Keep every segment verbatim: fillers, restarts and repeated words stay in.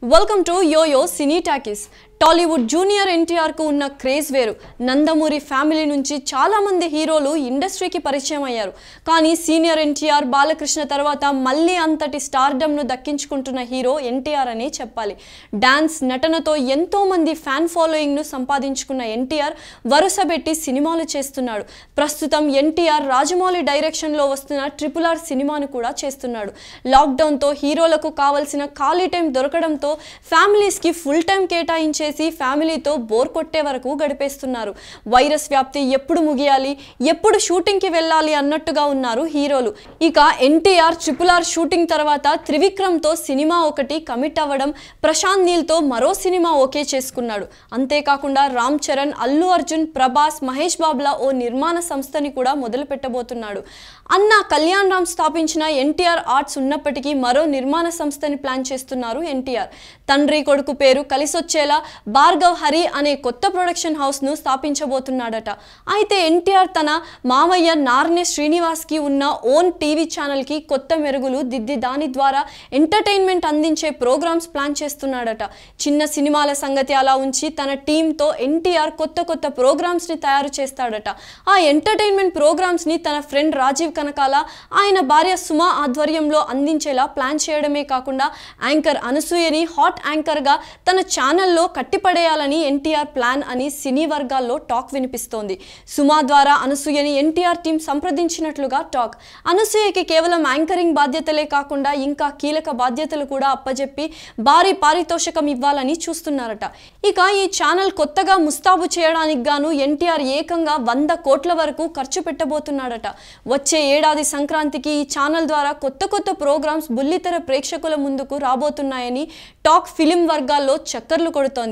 Welcome to YoYo Cine Talkies. Tollywood Junior N T R ku unna craze veru. Nandamuri family nunchi chala mandi herolu industry ki parichayam ayyaru. Kani senior N T R Balakrishna tarvata malli antati stardom nu dakkinchukuntunna hero N T R ani cheppali. Dance natanato ento mandi fan following nu sampadinchukunna N T R varusa betti cinemalu chestunnadu. Prastutam N T R Rajamouli direction lo vastunna Triple R cinema nu kuda chestunnadu. Lockdown to herolaku kavalsina khali time dorukadamto families ki full time ketayinche family to bore kotte varaku gadipestunaru. Virus vyapti eppudu mugiyali, eppudu shooting ki vellali annattuga unnaru herolu. Ika N T R Triple R shooting tarvata Trivikram to cinema okati commit avadam, Prashant Neel to maro cinema okay cheskunnadu. Ante kakunda Ram Charan, Allu Arjun, Prabas, Mahesh Babla o nirmana samsthani kuda modalu pettabotunnadu. Anna Kalyan Ram sthapinchina N T R Arts unnappatiki maro nirmana samsthani plan chestunaru N T R. Tandri koduku peru kalisochela Bhargava Hari ane Kota Production House nu stapinchabotunnadata. Aithe N T R tana Mamaya Narne Srinivas ki unna own T V channel ki kotta merugulu diddi dani dwara entertainment andinche programs plan chestunnadata. Chinna cinemala sangati ala unchi tana team to N T R kotta kotta programs ni tayaru chestadata. Aa entertainment programs ni tana friend Rajiv Kanakala ayana bharya Suma advaryamlo andinchela plan cheyadame kakunda anchor Anasuyani hot anchor ga tana channel lo కట్టిపడేయాలని N T R plan అని సినీ వర్గాల్లో talk వినిపిస్తోంది. సుమా ద్వారా అనసూయని N T R team సంప్రదించినట్లుగా talk. అనసూయకి కేవలం anchoring బాధ్యతలే కాకుండా ఇంకా కీలక బాధ్యతలు కూడా అప్పజెప్పి భారీ పారితోషికం ఇవ్వాలని చూస్తున్నారట. ఇక ఈ ఛానల్ కొత్తగా ముస్తాబు చేయడానికి గాను N T R ఏకంగా వంద కోట్ల వరకు ఖర్చు పెట్టబోతున్నారట. వచ్చే ఏడాది సంక్రాంతికి ఈ ఛానల్ ద్వారా కొత్త కొత్త ప్రోగ్రామ్స్ బుల్లితెర ప్రేక్షకుల ముందుకు రాబోతున్నాయని టాక్ ఫిలిం వర్గాల్లో చక్కర్లు కొడుతోంది.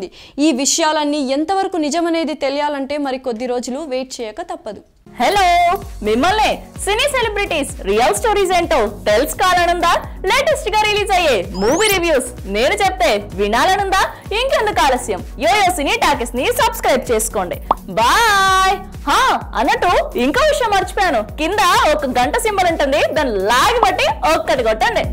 ఈ విషయాలన్నీ ఎంతవరకు నిజమనేది తెలియాలంటే మరి కొద్ది రోజులు వెయిట్ చేయక తప్పదు. హలో మిమ్మల్ని సినీ సెలబ్రిటీస్ రియల్ స్టోరీస్ ఏంటో తెలుసుకోవాలనుందా? లేటెస్ట్ గా రిలీజ్ అయ్యే మూవీ రివ్యూస్ నేను చెప్తే వినాలనుందా? ఇంకెందుకు ఆలస్యం, యోయో సినీ టాకీస్ ని సబ్స్క్రైబ్ చేసుకోండి. బాయ్. హా అన్నట్టు ఇంకో విషయం మర్చిపోయాను, కింద ఒక గంట సింబల్ ఉంటుంది, దాన్ని లాగి బట్టి ఒక్కటి కొట్టండి.